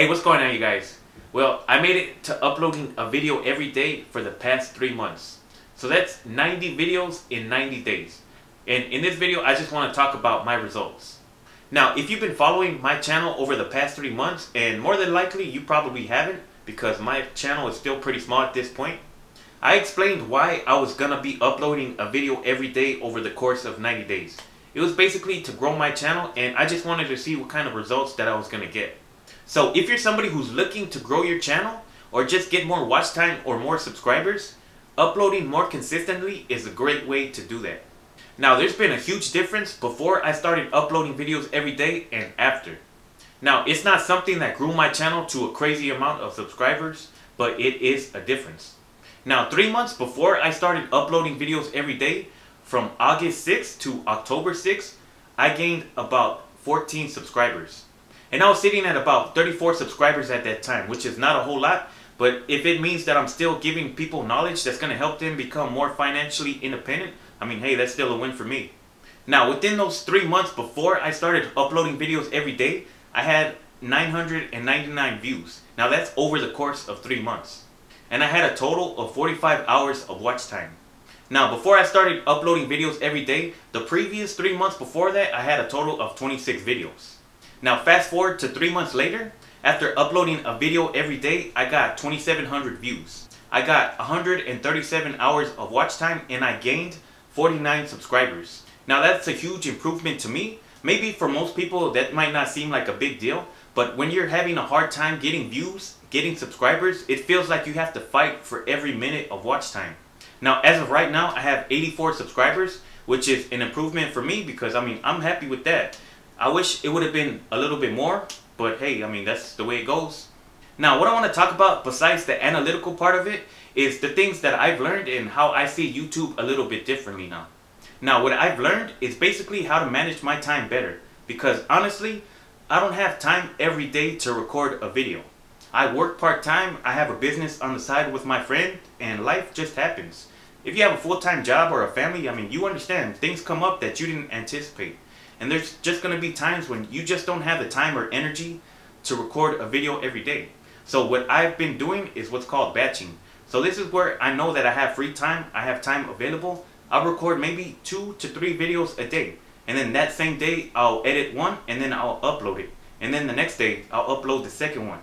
Hey, what's going on, you guys? Well, I made it to uploading a video every day for the past 3 months. So that's 90 videos in 90 days. And in this video, I just want to talk about my results. Now, if you've been following my channel over the past 3 months, and more than likely you probably haven't because my channel is still pretty small at this point, I explained why I was gonna be uploading a video every day over the course of 90 days. It was basically to grow my channel, and I just wanted to see what kind of results that I was gonna get. So if you're somebody who's looking to grow your channel or just get more watch time or more subscribers, uploading more consistently is a great way to do that. Now, there's been a huge difference before I started uploading videos every day and after. Now, it's not something that grew my channel to a crazy amount of subscribers, but it is a difference. Now, 3 months before I started uploading videos every day, from August 6th to October 6th, I gained about 14 subscribers. And I was sitting at about 34 subscribers at that time, which is not a whole lot, but if it means that I'm still giving people knowledge that's going to help them become more financially independent, I mean, hey, that's still a win for me. Now, within those 3 months before I started uploading videos every day, I had 999 views. Now, that's over the course of 3 months. And I had a total of 45 hours of watch time. Now, before I started uploading videos every day, the previous 3 months before that, I had a total of 26 videos. Now, fast forward to 3 months later, after uploading a video every day, I got 2,700 views. I got 137 hours of watch time, and I gained 49 subscribers. Now, that's a huge improvement to me. Maybe for most people that might not seem like a big deal, but when you're having a hard time getting views, getting subscribers, it feels like you have to fight for every minute of watch time. Now, as of right now, I have 84 subscribers, which is an improvement for me because, I mean, I'm happy with that. I wish it would have been a little bit more, but hey, I mean, that's the way it goes. Now, what I want to talk about besides the analytical part of it is the things that I've learned and how I see YouTube a little bit differently now. Now, what I've learned is basically how to manage my time better, because honestly, I don't have time every day to record a video. I work part-time, I have a business on the side with my friend, and life just happens. If you have a full-time job or a family, I mean, you understand, things come up that you didn't anticipate. And there's just going to be times when you just don't have the time or energy to record a video every day. So what I've been doing is what's called batching. So this is where I know that I have free time, I have time available. I'll record maybe 2 to 3 videos a day. And then that same day, I'll edit one and then I'll upload it. And then the next day, I'll upload the second one.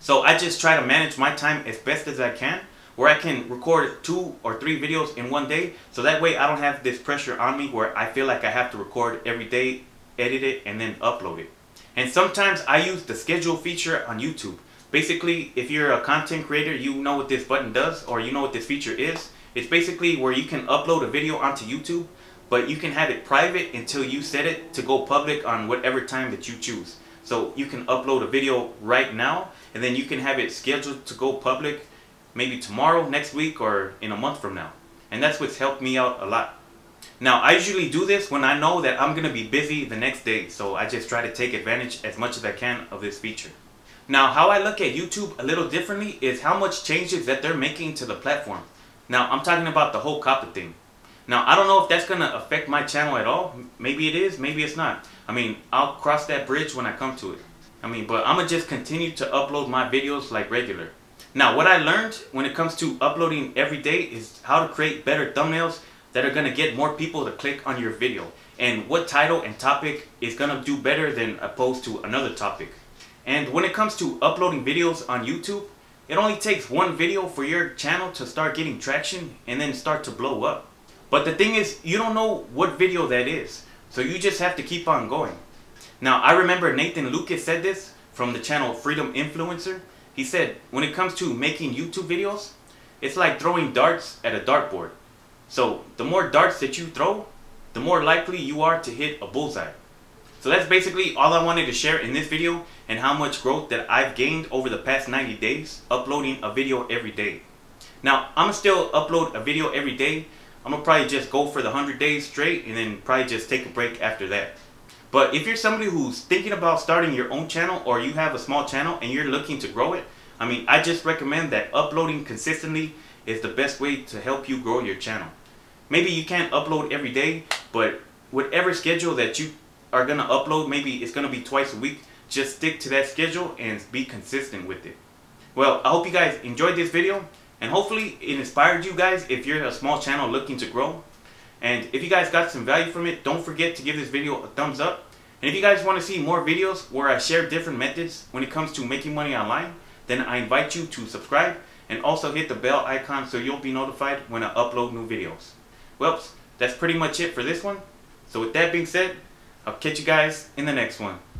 So I just try to manage my time as best as I can, where I can record 2 or 3 videos in one day, so that way I don't have this pressure on me where I feel like I have to record every day, edit it, and then upload it. And sometimes I use the schedule feature on YouTube. Basically, if you're a content creator, you know what this button does, or you know what this feature is. It's basically where you can upload a video onto YouTube, but you can have it private until you set it to go public on whatever time that you choose. So you can upload a video right now, and then you can have it scheduled to go public maybe tomorrow, next week, or in a month from now. And that's what's helped me out a lot. Now, I usually do this when I know that I'm going to be busy the next day, so I just try to take advantage as much as I can of this feature. Now, how I look at YouTube a little differently is how much changes that they're making to the platform. Now, I'm talking about the whole COPPA thing. Now, I don't know if that's going to affect my channel at all. Maybe it is, maybe it's not. I mean, I'll cross that bridge when I come to it. I mean, but I'm going to just continue to upload my videos like regular. Now, what I learned when it comes to uploading every day is how to create better thumbnails that are going to get more people to click on your video, and what title and topic is going to do better than opposed to another topic. And when it comes to uploading videos on YouTube, it only takes one video for your channel to start getting traction and then start to blow up. But the thing is, you don't know what video that is, so you just have to keep on going. Now, I remember Nathan Lucas said this from the channel Freedom Influencer. He said, when it comes to making YouTube videos, it's like throwing darts at a dartboard. So the more darts that you throw, the more likely you are to hit a bullseye. So that's basically all I wanted to share in this video, and how much growth that I've gained over the past 90 days, uploading a video every day. Now, I'm gonna still upload a video every day. I'm gonna probably just go for the 100 days straight and then probably just take a break after that. But if you're somebody who's thinking about starting your own channel, or you have a small channel and you're looking to grow it, I mean, I just recommend that uploading consistently is the best way to help you grow your channel. Maybe you can't upload every day, but whatever schedule that you are going to upload, maybe it's going to be twice a week, Just stick to that schedule and be consistent with it. Well, I hope you guys enjoyed this video, and hopefully it inspired you guys if you're a small channel looking to grow. And if you guys got some value from it, don't forget to give this video a thumbs up. And if you guys want to see more videos where I share different methods when it comes to making money online, then I invite you to subscribe and also hit the bell icon so you'll be notified when I upload new videos. Well, that's pretty much it for this one. So with that being said, I'll catch you guys in the next one.